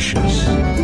gracious.